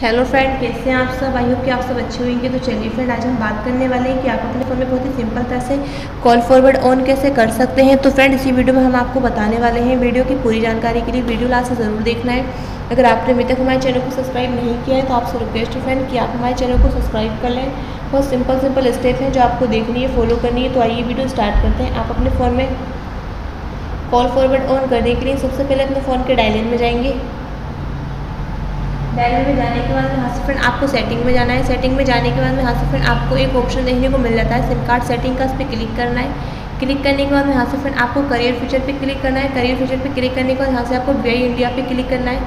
Hello friend, कैसे हैं आप सब। आई होप कि आप सब अच्छे होंगे। तो चलिए फ्रेंड, आज हम बात करने वाले हैं कि आप अपने फ़ोन में बहुत ही सिंपल तरह से कॉल फॉरवर्ड ऑन कैसे कर सकते हैं। तो फ्रेंड, इसी वीडियो में हम आपको बताने वाले हैं। वीडियो की पूरी जानकारी के लिए वीडियो लास्ट से ज़रूर देखना है। अगर आपने अभी तक हमारे चैनल को सब्सक्राइब नहीं किया है तो आपसे रिक्वेस्ट है फ्रेंड कि आप हमारे चैनल को सब्सक्राइब कर लें। बहुत सिंपल सिंपल स्टेप हैं जो आपको देखनी है, फॉलो करनी है। तो आइए वीडियो स्टार्ट करते हैं। आप अपने फ़ोन में कॉल फॉरवर्ड ऑन करने के लिए सबसे पहले अपने फ़ोन के डायल इन में जाएंगे। डायल में जाने के बाद यहाँ से फ्रेंड आपको सेटिंग में जाना है। सेटिंग में जाने के बाद यहाँ से फ्रेंड आपको एक ऑप्शन देखने को मिल जाता है सिम कार्ड सेटिंग का, उस पर क्लिक करना है। क्लिक करने के बाद यहाँ से फ्रेंड आपको करियर फीचर पे क्लिक करना है। करियर फीचर पे क्लिक करने के बाद यहाँ से आपको वी आई इंडिया पे क्लिक करना है।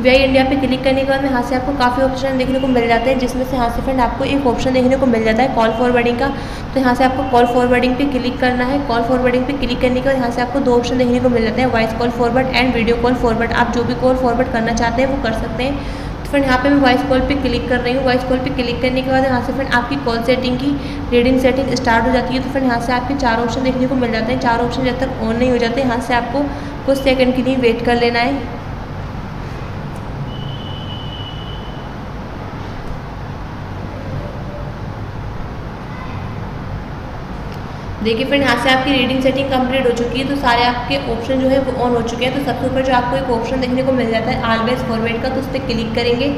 वी आई इंडिया पे क्लिक करने के बाद यहाँ से आपको काफ़ी ऑप्शन देखने को मिल जाते हैं, जिसमें से यहाँ से फ्रेंड आपको एक ऑप्शन देखने को मिल जाता है कॉल फॉरवर्डिंग का। तो यहाँ से आपको कॉल फॉरवर्डिंग पे क्लिक करना है। कॉल फॉरवर्डिंग पे क्लिक करने के बाद यहाँ से आपको दो ऑप्शन देखने को मिल जाते हैं, voice call forward and video call forward. आप जो भी कॉल फॉरवर्ड करना चाहते हैं वो कर सकते हैं। फ्रेंड यहाँ पे मैं वॉइस कॉल पे क्लिक कर रही हूँ। वॉइस कॉल पे क्लिक करने के बाद यहाँ से फ्रेंड आपकी कॉल सेटिंग की रीडिंग सेटिंग स्टार्ट हो जाती है। तो फ्रेंड यहाँ से आपके चार ऑप्शन देखने को मिल जाते हैं। चार ऑप्शन जब तक ऑन नहीं हो जाते यहाँ से आपको कुछ सेकंड के लिए वेट कर लेना है। देखिए फ्रेंड, यहाँ से आपकी रीडिंग सेटिंग कंप्लीट हो चुकी है। तो सारे आपके ऑप्शन जो है वो ऑन हो चुके हैं। तो सबसे ऊपर जो आपको एक ऑप्शन देखने को मिल जाता है ऑलवेज फॉरवर्ड का, तो उस पर क्लिक करेंगे।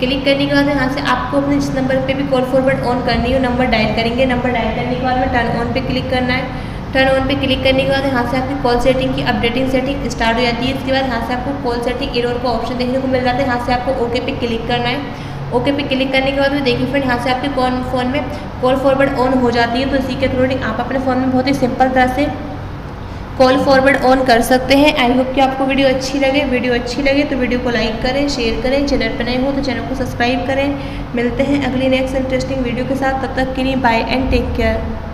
क्लिक करने के बाद यहाँ से आपको अपने जिस नंबर पे भी कॉल फॉरवर्ड ऑन करनी है नंबर डायल करेंगे। नंबर डायल करने के बाद में टर्न ऑन पे क्लिक करना है। टर्न ऑन पे क्लिक करने के बाद यहाँ से आपकी कॉल सेटिंग की अपडेटिंग सेटिंग स्टार्ट हो जाती है। इसके बाद यहाँ से आपको कॉल सेटिंग एरर का ऑप्शन देखने को मिल जाता है। यहाँ से आपको ओके पे क्लिक करना है। ओके पे क्लिक करने के बाद में देखिए फ्रेंड यहाँ से आपके फ़ोन में कॉल फॉरवर्ड ऑन हो जाती है। तो इसी के अकॉर्डिंग आप अपने फ़ोन में बहुत ही सिंपल तरह से कॉल फॉरवर्ड ऑन कर सकते हैं। आई होप कि आपको वीडियो अच्छी लगे। वीडियो अच्छी लगे तो वीडियो को लाइक करें, शेयर करें। चैनल पर नए हो तो चैनल को सब्सक्राइब करें। मिलते हैं अगली नेक्स्ट इंटरेस्टिंग वीडियो के साथ। तब तक के लिए बाय एंड टेक केयर।